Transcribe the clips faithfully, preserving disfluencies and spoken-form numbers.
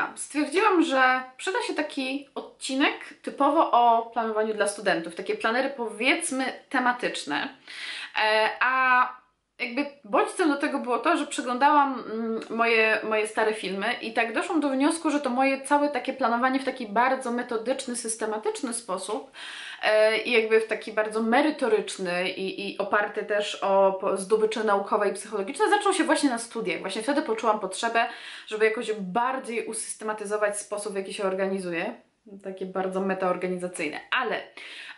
Monika, stwierdziłam, że przyda się taki odcinek typowo o planowaniu dla studentów, takie planery powiedzmy tematyczne, a jakby bodźcem do tego było to, że przeglądałam moje, moje stare filmy i tak doszłam do wniosku, że to moje całe takie planowanie w taki bardzo metodyczny, systematyczny sposób i jakby w taki bardzo merytoryczny i, i oparty też o zdobycze naukowe i psychologiczne zaczął się właśnie na studiach. Właśnie wtedy poczułam potrzebę, żeby jakoś bardziej usystematyzować sposób, w jaki się organizuje. Takie bardzo metaorganizacyjne, ale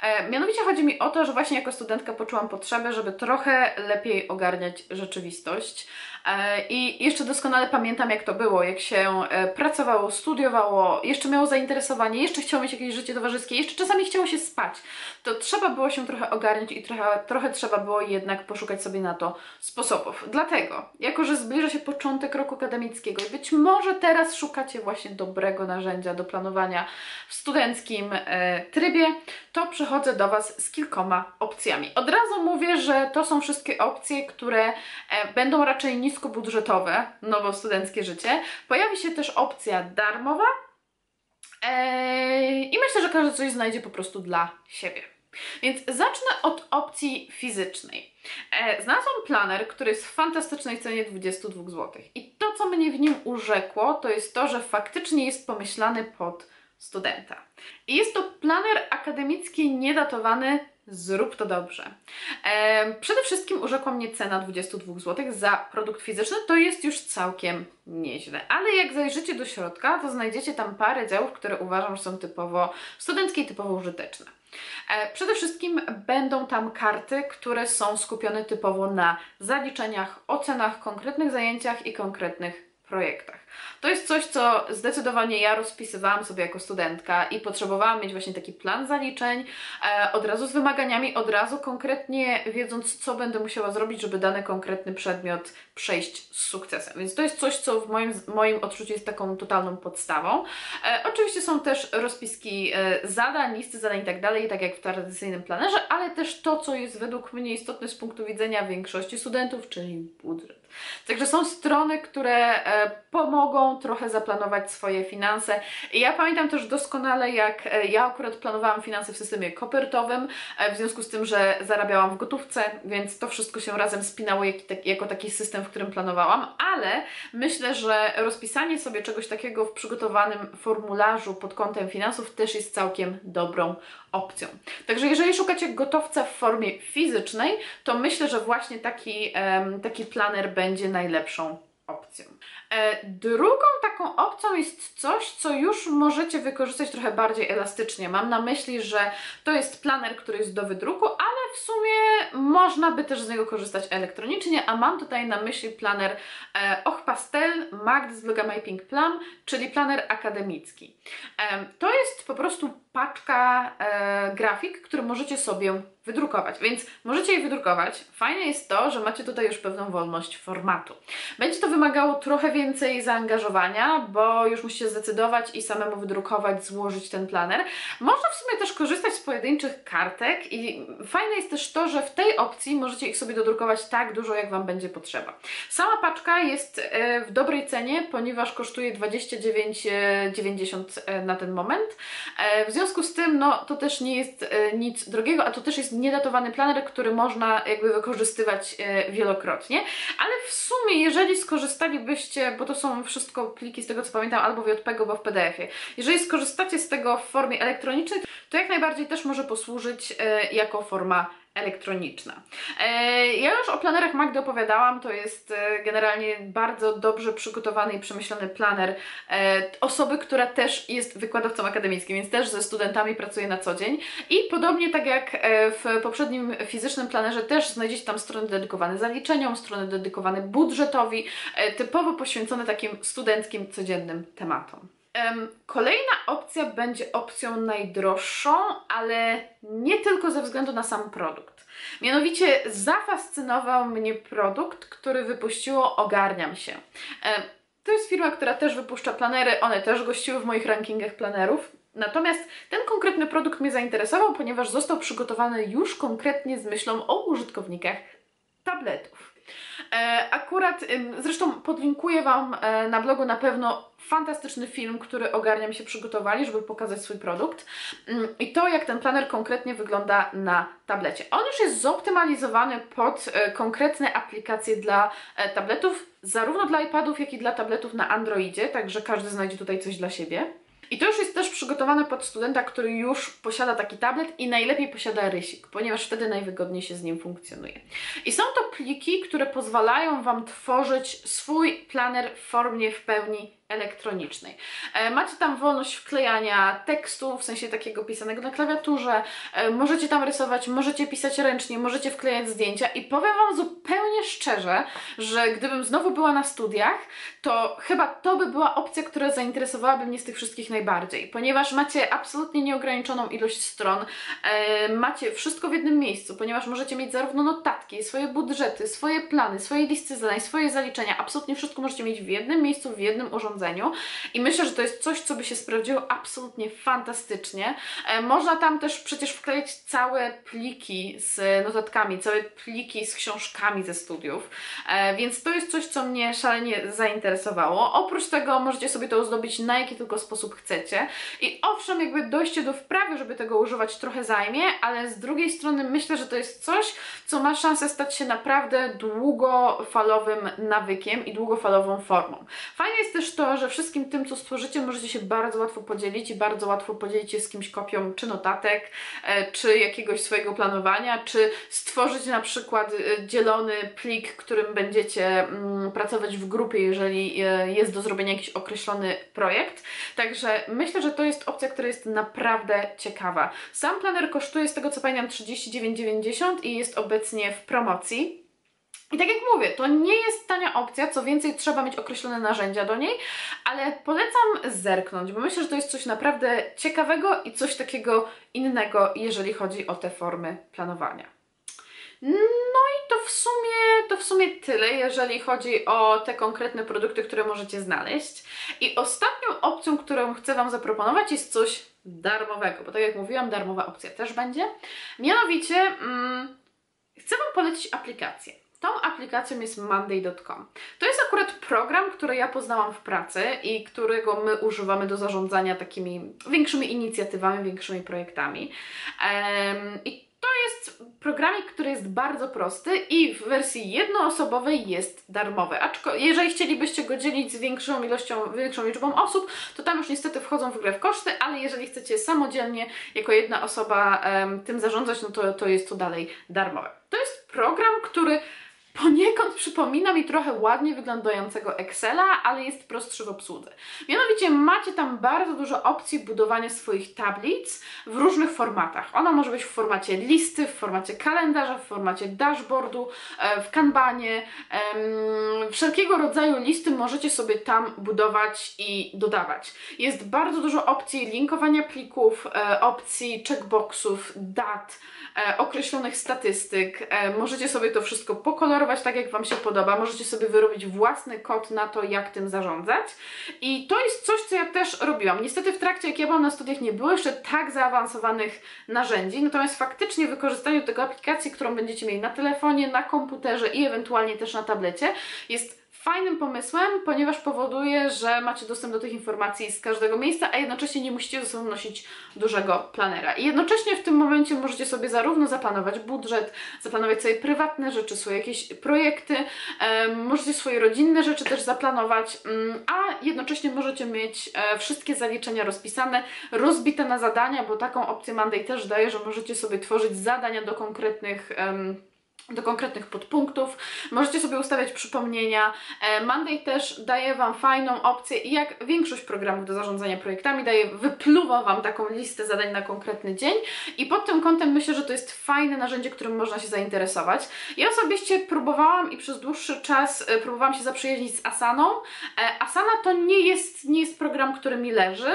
e, mianowicie chodzi mi o to, że właśnie jako studentka poczułam potrzebę, żeby trochę lepiej ogarniać rzeczywistość e, i jeszcze doskonale pamiętam, jak to było, jak się e, pracowało, studiowało, jeszcze miało zainteresowanie, jeszcze chciało mieć jakieś życie towarzyskie, jeszcze czasami chciało się spać, to trzeba było się trochę ogarniać i trochę, trochę trzeba było jednak poszukać sobie na to sposobów. Dlatego, jako że zbliża się początek roku akademickiego i być może teraz szukacie właśnie dobrego narzędzia do planowania w studenckim e, trybie, to przychodzę do Was z kilkoma opcjami. Od razu mówię, że to są wszystkie opcje, które e, będą raczej niskobudżetowe, no bo studenckie życie. Pojawi się też opcja darmowa e, i myślę, że każdy coś znajdzie po prostu dla siebie. Więc zacznę od opcji fizycznej. E, znalazłam planer, który jest w fantastycznej cenie dwudziestu dwóch złotych. I to, co mnie w nim urzekło, to jest to, że faktycznie jest pomyślany pod studenta. I jest to planer akademicki niedatowany, zrób to dobrze. E, przede wszystkim urzekła mnie cena dwudziestu dwóch złotych za produkt fizyczny, to jest już całkiem nieźle. Ale jak zajrzycie do środka, to znajdziecie tam parę działów, które uważam, że są typowo studenckie i typowo użyteczne. E, przede wszystkim będą tam karty, które są skupione typowo na zaliczeniach, ocenach, konkretnych zajęciach i konkretnych projektach. To jest coś, co zdecydowanie ja rozpisywałam sobie jako studentka i potrzebowałam mieć właśnie taki plan zaliczeń, e, od razu z wymaganiami, od razu konkretnie wiedząc, co będę musiała zrobić, żeby dany konkretny przedmiot przejść z sukcesem. Więc to jest coś, co w moim, moim odczuciu jest taką totalną podstawą. E, oczywiście są też rozpiski e, zadań, listy zadań i tak dalej, tak jak w tradycyjnym planerze, ale też to, co jest według mnie istotne z punktu widzenia większości studentów, czyli budżet. Także są strony, które e, pomogą trochę zaplanować swoje finanse. I ja pamiętam też doskonale, jak e, ja akurat planowałam finanse w systemie kopertowym, e, w związku z tym, że zarabiałam w gotówce, więc to wszystko się razem spinało jak, tak, jako taki system, w którym planowałam, ale myślę, że rozpisanie sobie czegoś takiego w przygotowanym formularzu pod kątem finansów też jest całkiem dobrą opcją. Także jeżeli szukacie gotowca w formie fizycznej, to myślę, że właśnie taki, e, taki planer będzie najlepszą opcją. E, drugą taką opcją jest coś, co już możecie wykorzystać trochę bardziej elastycznie. Mam na myśli, że to jest planer, który jest do wydruku, ale w sumie można by też z niego korzystać elektronicznie, a mam tutaj na myśli planer e, Och Pastel Magdy z bloga My Pink Plum, czyli planer akademicki. E, to jest po prostu paczka e, grafik, które możecie sobie wydrukować, więc możecie je wydrukować. Fajne jest to, że macie tutaj już pewną wolność formatu. Będzie to wymagało trochę więcej zaangażowania, bo już musicie zdecydować i samemu wydrukować, złożyć ten planer. Można w sumie też korzystać z pojedynczych kartek i fajne jest też to, że w tej opcji możecie ich sobie dodrukować tak dużo, jak Wam będzie potrzeba. Sama paczka jest w dobrej cenie, ponieważ kosztuje dwadzieścia dziewięć dziewięćdziesiąt na ten moment. W związku z tym, no, to też nie jest nic drogiego, a to też jest niedatowany planer, który można jakby wykorzystywać e, wielokrotnie, ale w sumie jeżeli skorzystalibyście, bo to są wszystko pliki z tego co pamiętam, albo w J P G, albo w P D F ie, jeżeli skorzystacie z tego w formie elektronicznej, to jak najbardziej też może posłużyć e, jako forma elektroniczna. E, ja już o planerach Magdy opowiadałam, to jest e, generalnie bardzo dobrze przygotowany i przemyślany planer e, osoby, która też jest wykładowcą akademickim, więc też ze studentami pracuje na co dzień i podobnie tak jak e, w poprzednim fizycznym planerze też znajdziecie tam strony dedykowane zaliczeniom, strony dedykowane budżetowi, e, typowo poświęcone takim studenckim, codziennym tematom. Kolejna opcja będzie opcją najdroższą, ale nie tylko ze względu na sam produkt. Mianowicie zafascynował mnie produkt, który wypuściło Ogarniam się. To jest firma, która też wypuszcza planery, one też gościły w moich rankingach planerów. Natomiast ten konkretny produkt mnie zainteresował, ponieważ został przygotowany już konkretnie z myślą o użytkownikach tabletów. Akurat, zresztą podlinkuję Wam na blogu na pewno fantastyczny film, który Ogarniam się przygotowali, żeby pokazać swój produkt i to, jak ten planer konkretnie wygląda na tablecie. On już jest zoptymalizowany pod konkretne aplikacje dla tabletów, zarówno dla iPadów, jak i dla tabletów na Androidzie, także każdy znajdzie tutaj coś dla siebie. I to już jest też przygotowane pod studenta, który już posiada taki tablet i najlepiej posiada rysik, ponieważ wtedy najwygodniej się z nim funkcjonuje. I są to pliki, które pozwalają Wam tworzyć swój planer w formie w pełni elektronicznej. Macie tam wolność wklejania tekstu, w sensie takiego pisanego na klawiaturze, możecie tam rysować, możecie pisać ręcznie, możecie wklejać zdjęcia i powiem Wam zupełnie szczerze, że gdybym znowu była na studiach, to chyba to by była opcja, która zainteresowałaby mnie z tych wszystkich najbardziej, ponieważ macie absolutnie nieograniczoną ilość stron, macie wszystko w jednym miejscu, ponieważ możecie mieć zarówno notatki, swoje budżety, swoje plany, swoje listy zadań, swoje zaliczenia, absolutnie wszystko możecie mieć w jednym miejscu, w jednym urządzeniu. I myślę, że to jest coś, co by się sprawdziło absolutnie fantastycznie. Można tam też przecież wkleić całe pliki z notatkami, całe pliki z książkami ze studiów, więc to jest coś, co mnie szalenie zainteresowało. Oprócz tego możecie sobie to ozdobić na jaki tylko sposób chcecie i owszem, jakby dojście do wprawy, żeby tego używać, trochę zajmie, ale z drugiej strony myślę, że to jest coś, co ma szansę stać się naprawdę długofalowym nawykiem i długofalową formą. Fajne jest też to, że wszystkim tym, co stworzycie, możecie się bardzo łatwo podzielić i bardzo łatwo podzielić się z kimś kopią czy notatek, czy jakiegoś swojego planowania, czy stworzyć na przykład dzielony plik, którym będziecie pracować w grupie, jeżeli jest do zrobienia jakiś określony projekt. Także myślę, że to jest opcja, która jest naprawdę ciekawa. Sam planer kosztuje, z tego co pamiętam, trzydzieści dziewięć dziewięćdziesiąt i jest obecnie w promocji. I tak jak mówię, to nie jest tania opcja, co więcej trzeba mieć określone narzędzia do niej, ale polecam zerknąć, bo myślę, że to jest coś naprawdę ciekawego i coś takiego innego, jeżeli chodzi o te formy planowania. No i to w sumie, to w sumie tyle, jeżeli chodzi o te konkretne produkty, które możecie znaleźć. I ostatnią opcją, którą chcę Wam zaproponować, jest coś darmowego, bo tak jak mówiłam, darmowa opcja też będzie. Mianowicie hmm, chcę Wam polecić aplikację. Tą aplikacją jest Monday kropka com. To jest akurat program, który ja poznałam w pracy i którego my używamy do zarządzania takimi większymi inicjatywami, większymi projektami. Um, i to jest programik, który jest bardzo prosty i w wersji jednoosobowej jest darmowy. Aczkolwiek jeżeli chcielibyście go dzielić z większą ilością, większą liczbą osób, to tam już niestety wchodzą w grę w koszty, ale jeżeli chcecie samodzielnie jako jedna osoba um, tym zarządzać, no to, to jest to dalej darmowe. To jest program, który poniekąd przypomina mi trochę ładnie wyglądającego Excela, ale jest prostszy w obsłudze. Mianowicie macie tam bardzo dużo opcji budowania swoich tablic w różnych formatach. Ona może być w formacie listy, w formacie kalendarza, w formacie dashboardu, w kanbanie. Wszelkiego rodzaju listy możecie sobie tam budować i dodawać. Jest bardzo dużo opcji linkowania plików, opcji checkboxów, dat, określonych statystyk. Możecie sobie to wszystko pokolorować tak, jak Wam się podoba. Możecie sobie wyrobić własny kod na to, jak tym zarządzać. I to jest coś, co ja też robiłam. Niestety w trakcie, jak ja byłam na studiach, nie było jeszcze tak zaawansowanych narzędzi, natomiast faktycznie wykorzystanie tego aplikacji, którą będziecie mieli na telefonie, na komputerze i ewentualnie też na tablecie, jest fajnym pomysłem, ponieważ powoduje, że macie dostęp do tych informacji z każdego miejsca, a jednocześnie nie musicie ze sobą nosić dużego planera. I jednocześnie w tym momencie możecie sobie zarówno zaplanować budżet, zaplanować swoje prywatne rzeczy, swoje jakieś projekty, e, możecie swoje rodzinne rzeczy też zaplanować, a jednocześnie możecie mieć e, wszystkie zaliczenia rozpisane, rozbite na zadania, bo taką opcję Monday też daje, że możecie sobie tworzyć zadania do konkretnych em, do konkretnych podpunktów, możecie sobie ustawiać przypomnienia. Monday też daje Wam fajną opcję i jak większość programów do zarządzania projektami daje, wypluwa Wam taką listę zadań na konkretny dzień i pod tym kątem myślę, że to jest fajne narzędzie, którym można się zainteresować. Ja osobiście próbowałam i przez dłuższy czas próbowałam się zaprzyjaźnić z Asaną. Asana to nie jest, nie jest program, który mi leży.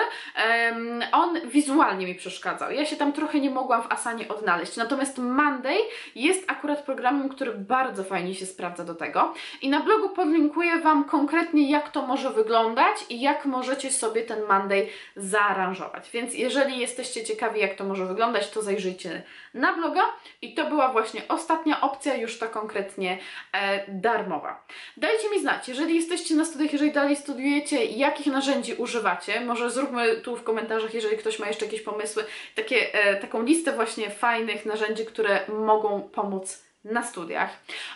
On wizualnie mi przeszkadzał. Ja się tam trochę nie mogłam w Asanie odnaleźć. Natomiast Monday jest akurat programem, który bardzo fajnie się sprawdza do tego. I na blogu podlinkuję Wam konkretnie, jak to może wyglądać i jak możecie sobie ten Monday zaaranżować. Więc jeżeli jesteście ciekawi, jak to może wyglądać, to zajrzyjcie na bloga. I to była właśnie ostatnia opcja, już ta konkretnie e, darmowa. Dajcie mi znać, jeżeli jesteście na studiach, jeżeli dalej studiujecie, jakich narzędzi używacie. Może zróbmy tu w komentarzach, jeżeli ktoś ma jeszcze jakieś pomysły, takie, e, taką listę właśnie fajnych narzędzi, które mogą pomóc na studiach.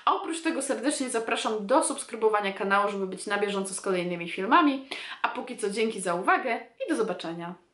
A oprócz tego serdecznie zapraszam do subskrybowania kanału, żeby być na bieżąco z kolejnymi filmami. A póki co dzięki za uwagę i do zobaczenia.